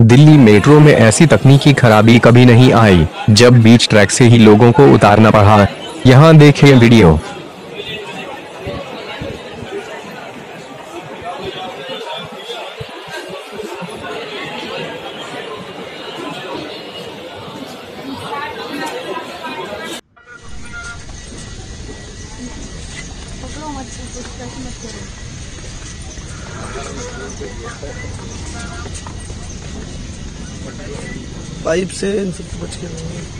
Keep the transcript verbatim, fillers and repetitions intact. Delhi metro में ऐसी तकनीकी खराबी कभी नहीं आई, जब बीच ट्रैक से ही लोगों को उतारना पड़ा। यहाँ देखें वीडियो। पाइप से इन सबको बच के